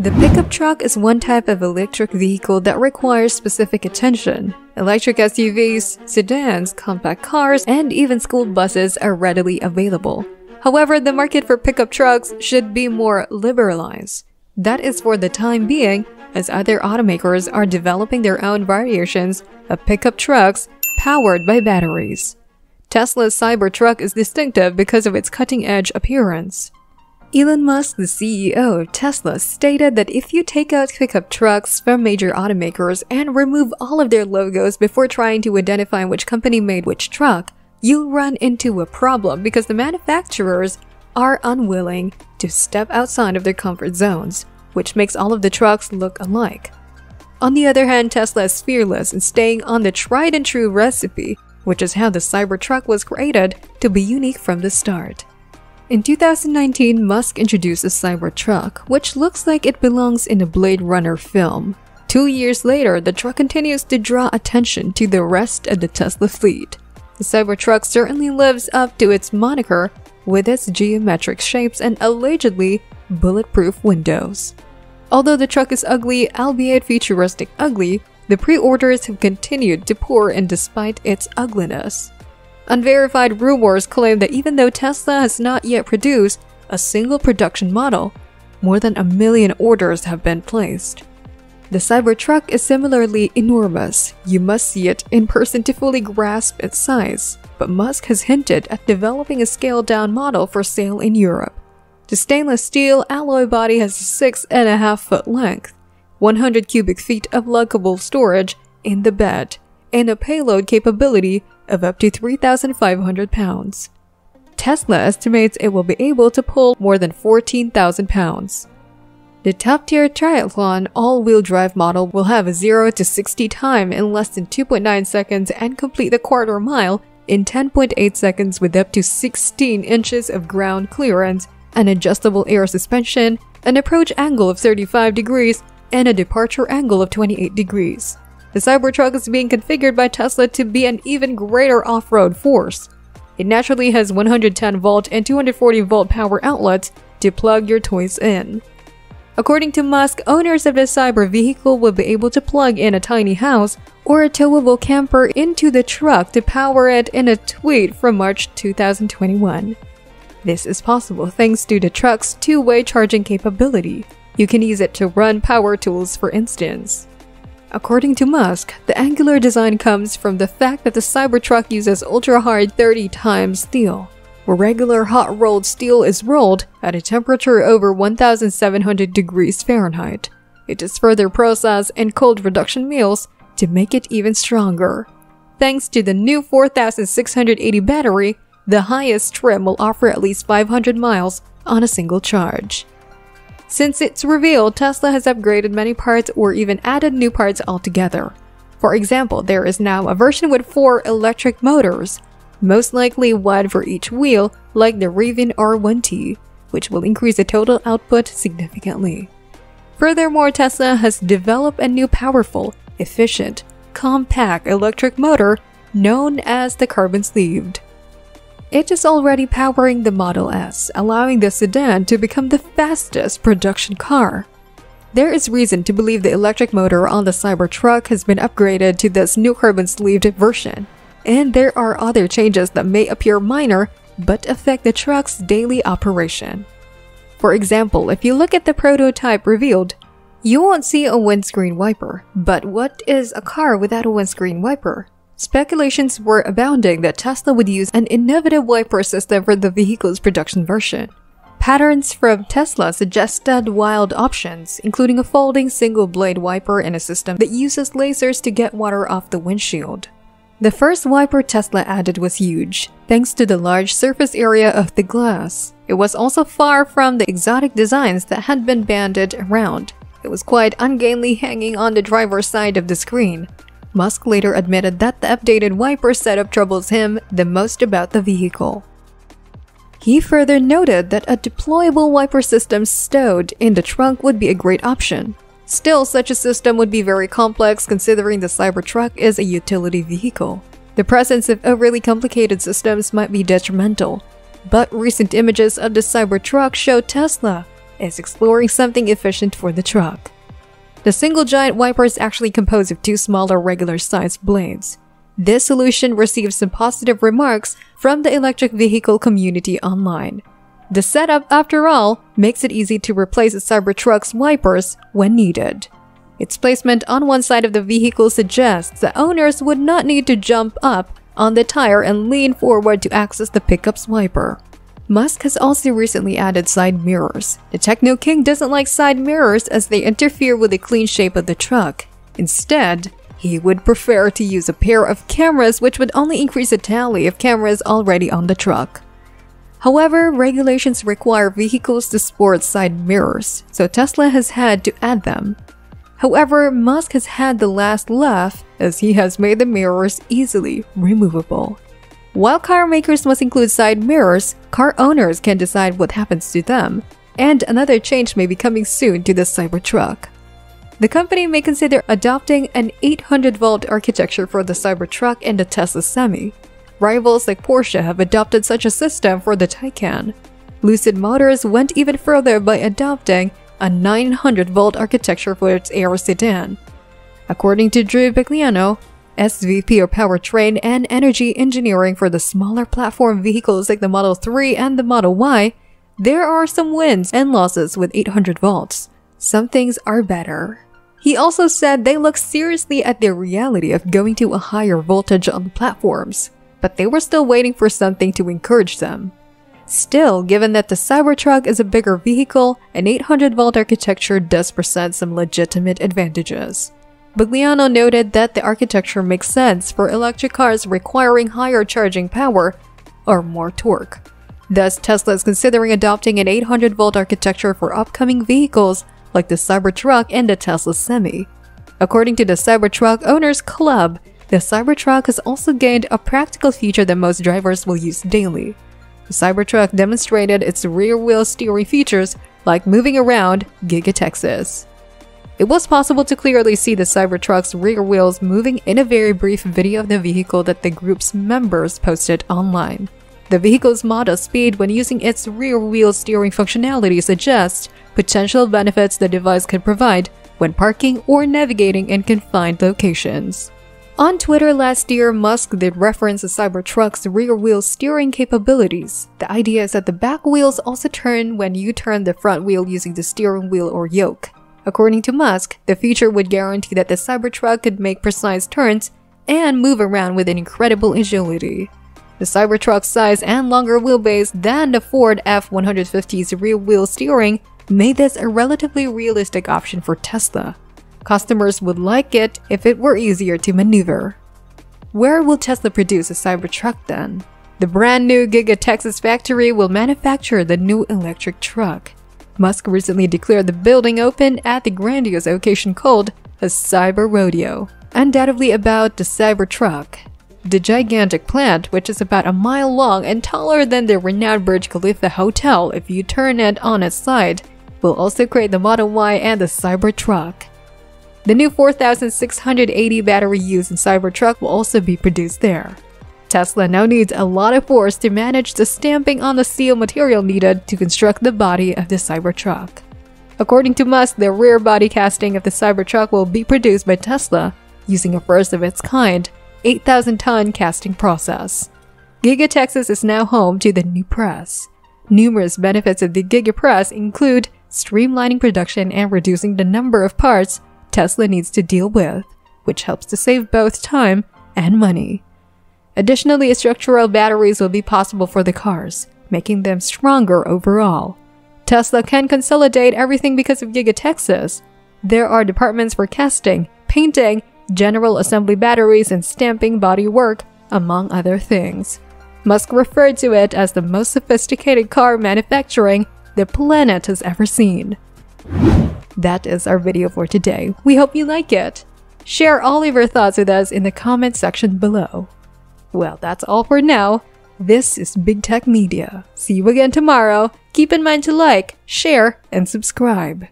The pickup truck is one type of electric vehicle that requires specific attention. Electric SUVs, sedans, compact cars, and even school buses are readily available. However, the market for pickup trucks should be more liberalized. That is for the time being, as other automakers are developing their own variations of pickup trucks powered by batteries. Tesla's Cybertruck is distinctive because of its cutting-edge appearance. Elon Musk, the CEO of Tesla, stated that if you take out pickup trucks from major automakers and remove all of their logos before trying to identify which company made which truck, you'll run into a problem because the manufacturers are unwilling to step outside of their comfort zones, which makes all of the trucks look alike. On the other hand, Tesla is fearless in staying on the tried-and-true recipe, which is how the Cybertruck was created to be unique from the start. In 2019, Musk introduced the Cybertruck, which looks like it belongs in a Blade Runner film. 2 years later, the truck continues to draw attention to the rest of the Tesla fleet. The Cybertruck certainly lives up to its moniker with its geometric shapes and allegedly bulletproof windows. Although the truck is ugly, albeit futuristic ugly, the pre-orders have continued to pour in despite its ugliness. Unverified rumors claim that even though Tesla has not yet produced a single production model, more than 1 million orders have been placed. The Cybertruck is similarly enormous. You must see it in person to fully grasp its size, but Musk has hinted at developing a scaled-down model for sale in Europe. The stainless steel alloy body has a 6.5-foot length, 100 cubic feet of lockable storage in the bed, and a payload capability of up to 3,500 pounds. Tesla estimates it will be able to pull more than 14,000 pounds. The top-tier triathlon all-wheel drive model will have a 0 to 60 time in less than 2.9 seconds and complete the quarter mile in 10.8 seconds with up to 16 inches of ground clearance, an adjustable air suspension, an approach angle of 35 degrees, and a departure angle of 28 degrees. The Cybertruck is being configured by Tesla to be an even greater off-road force. It naturally has 110-volt and 240-volt power outlets to plug your toys in. According to Musk, owners of the Cyber vehicle will be able to plug in a tiny house or a towable camper into the truck to power it in a tweet from March 2021. This is possible thanks to the truck's two-way charging capability. You can use it to run power tools, for instance. According to Musk, the angular design comes from the fact that the Cybertruck uses ultra-hard 30-time steel, where regular hot-rolled steel is rolled at a temperature over 1,700 degrees Fahrenheit. It is further processed in cold reduction mills to make it even stronger. Thanks to the new 4,680 battery, the highest trim will offer at least 500 miles on a single charge. Since its reveal, Tesla has upgraded many parts or even added new parts altogether. For example, there is now a version with 4 electric motors, most likely one for each wheel, like the Rivian R1T, which will increase the total output significantly. Furthermore, Tesla has developed a new powerful, efficient, compact electric motor known as the Carbon Sleeve. It is already powering the Model S, allowing the sedan to become the fastest production car. There is reason to believe the electric motor on the Cybertruck has been upgraded to this new carbon-sleeved version, and there are other changes that may appear minor but affect the truck's daily operation. For example, if you look at the prototype revealed, you won't see a windscreen wiper. But what is a car without a windscreen wiper? Speculations were abounding that Tesla would use an innovative wiper system for the vehicle's production version. Patterns from Tesla suggested wild options, including a folding single-blade wiper and a system that uses lasers to get water off the windshield. The first wiper Tesla added was huge, thanks to the large surface area of the glass. It was also far from the exotic designs that had been bandied around. It was quite ungainly, hanging on the driver's side of the screen. Musk later admitted that the updated wiper setup troubles him the most about the vehicle. He further noted that a deployable wiper system stowed in the trunk would be a great option. Still, such a system would be very complex considering the Cybertruck is a utility vehicle. The presence of overly complicated systems might be detrimental, but recent images of the Cybertruck show Tesla is exploring something efficient for the truck. The single giant wiper is actually composed of two smaller regular-sized blades. This solution received some positive remarks from the electric vehicle community online. The setup, after all, makes it easy to replace the Cybertruck's wipers when needed. Its placement on one side of the vehicle suggests that owners would not need to jump up on the tire and lean forward to access the pickup's wiper. Musk has also recently added side mirrors. The Techno King doesn't like side mirrors as they interfere with the clean shape of the truck. Instead, he would prefer to use a pair of cameras, which would only increase the tally of cameras already on the truck. However, regulations require vehicles to sport side mirrors, so Tesla has had to add them. However, Musk has had the last laugh as he has made the mirrors easily removable. While car makers must include side mirrors, car owners can decide what happens to them, and another change may be coming soon to the Cybertruck. The company may consider adopting an 800-volt architecture for the Cybertruck and the Tesla Semi. Rivals like Porsche have adopted such a system for the Taycan. Lucid Motors went even further by adopting a 900-volt architecture for its Aero sedan. According to Drew Baglino, SVP of Powertrain and Energy Engineering for the smaller platform vehicles like the Model 3 and the Model Y, there are some wins and losses with 800 volts. Some things are better. He also said they looked seriously at the reality of going to a higher voltage on the platforms, but they were still waiting for something to encourage them. Still, given that the Cybertruck is a bigger vehicle, an 800-volt architecture does present some legitimate advantages. Bagliano noted that the architecture makes sense for electric cars requiring higher charging power or more torque. Thus, Tesla is considering adopting an 800-volt architecture for upcoming vehicles like the Cybertruck and the Tesla Semi. According to the Cybertruck Owners Club, the Cybertruck has also gained a practical feature that most drivers will use daily. The Cybertruck demonstrated its rear-wheel steering features like moving around Giga Texas. It was possible to clearly see the Cybertruck's rear wheels moving in a very brief video of the vehicle that the group's members posted online. The vehicle's modest speed when using its rear-wheel steering functionality suggests potential benefits the device could provide when parking or navigating in confined locations. On Twitter last year, Musk did reference the Cybertruck's rear-wheel steering capabilities. The idea is that the back wheels also turn when you turn the front wheel using the steering wheel or yoke. According to Musk, the feature would guarantee that the Cybertruck could make precise turns and move around with an incredible agility. The Cybertruck's size and longer wheelbase than the Ford F-150's rear-wheel steering made this a relatively realistic option for Tesla. Customers would like it if it were easier to maneuver. Where will Tesla produce a Cybertruck then? The brand new Giga Texas factory will manufacture the new electric truck. Musk recently declared the building open at the grandiose occasion called a Cyber Rodeo, undoubtedly about the Cybertruck. The gigantic plant, which is about a mile long and taller than the renowned Burj Khalifa hotel if you turn it on its side, will also create the Model Y and the Cybertruck. The new 4680 battery used in Cybertruck will also be produced there. Tesla now needs a lot of force to manage the stamping on the steel material needed to construct the body of the Cybertruck. According to Musk, the rear body casting of the Cybertruck will be produced by Tesla using a first-of-its-kind 8,000-ton casting process. Giga Texas is now home to the new press. Numerous benefits of the Giga Press include streamlining production and reducing the number of parts Tesla needs to deal with, which helps to save both time and money. Additionally, structural batteries will be possible for the cars, making them stronger overall. Tesla can consolidate everything because of Giga Texas. There are departments for casting, painting, general assembly batteries, and stamping body work, among other things. Musk referred to it as the most sophisticated car manufacturing the planet has ever seen. That is our video for today. We hope you like it. Share all of your thoughts with us in the comment section below. Well, that's all for now. This is Big Tech Media. See you again tomorrow. Keep in mind to like, share, and subscribe.